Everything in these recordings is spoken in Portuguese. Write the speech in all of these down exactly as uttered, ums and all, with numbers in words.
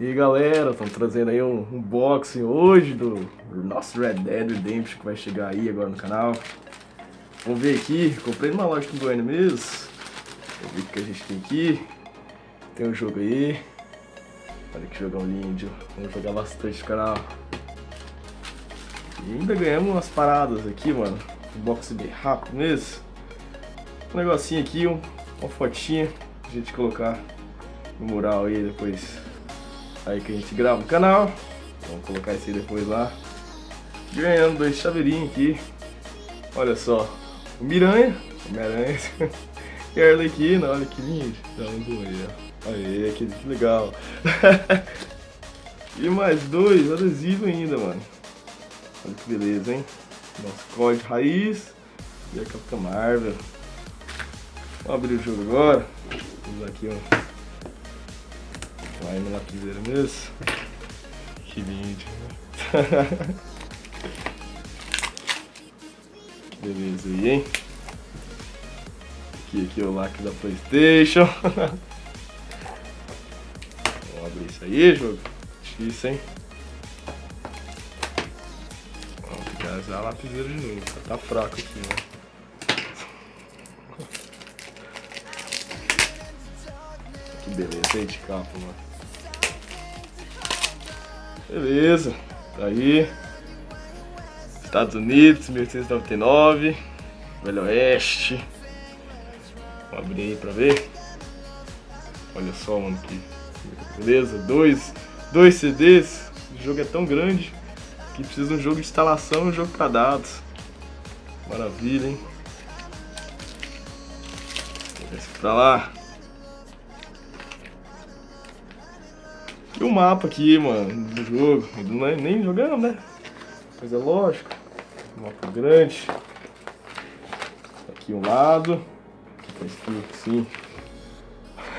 E aí galera, estamos trazendo aí um unboxing hoje do nosso Red Dead Redemption que vai chegar aí agora no canal. Vamos ver aqui, comprei numa loja do Goiânia mesmo. Vamos ver o que a gente tem aqui. Tem um jogo aí. Olha que jogão lindo, vamos jogar bastante no canal. E ainda ganhamos umas paradas aqui, mano. Unboxing bem rápido mesmo. Um negocinho aqui, uma fotinha pra gente colocar no mural aí depois. Aí que a gente grava o canal, vamos colocar esse aí depois lá. Ganhando dois chaveirinhos aqui. Olha só, o Miranha, o Miranha e a Arlequina, olha que lindo. Dá um dois, ó. Aê, que legal. E mais dois adesivos ainda, mano. Olha que beleza, hein? Nosso código raiz e a Capitã Marvel. Vamos abrir o jogo agora. Vamos usar aqui, ó. Vai no lapiseiro mesmo. Que lindo, né? Que beleza aí, hein? Aqui, aqui é o lacre da Playstation. Vamos abrir isso aí, jogo. Difícil, hein? Vamos pegar já a lapiseira de novo. Tá fraco aqui, né? Que beleza aí de capa, mano. Beleza, tá aí. Estados Unidos, mil oitocentos e noventa e nove. Velho Oeste. Vamos abrir aí pra ver. Olha só, mano, que beleza. Dois, dois C Ds. O jogo é tão grande que precisa de um jogo de instalação e um jogo pra dados. Maravilha, hein? Vou ver se pra lá. E o mapa aqui, mano, do jogo, não, nem jogamos, né? Mas é lógico, um mapa grande. Aqui um lado, aqui tá escrito, sim.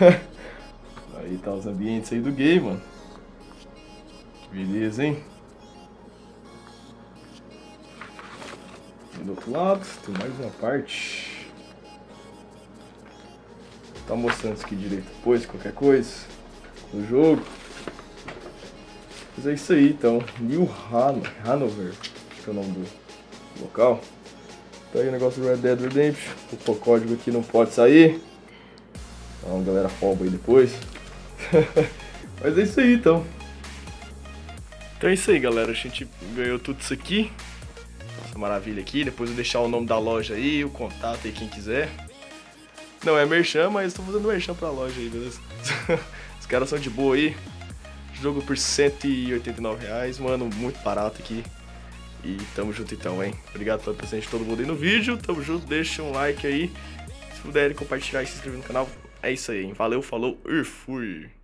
Aí tá os ambientes aí do game, mano. Que beleza, hein? E do outro lado, tem mais uma parte. Tá mostrando isso aqui direito depois, qualquer coisa, no jogo. Mas é isso aí, então, New Hanover, acho que é o nome do local. Tá aí o negócio do Red Dead Redemption, o código aqui não pode sair. Então galera, rouba aí depois. Mas é isso aí, então. Então é isso aí, galera, a gente ganhou tudo isso aqui. Essa maravilha aqui, depois eu vou deixar o nome da loja aí, o contato aí, quem quiser. Não é merchan, mas estou fazendo merchan pra loja aí, beleza? Os caras são de boa aí. Jogo por cento e oitenta e nove reais, mano, muito barato aqui. E tamo junto então, hein? Obrigado pela presença de todo mundo aí no vídeo. Tamo junto, deixa um like aí. Se puderem compartilhar e se inscrever no canal. É isso aí, hein? Valeu, falou e fui!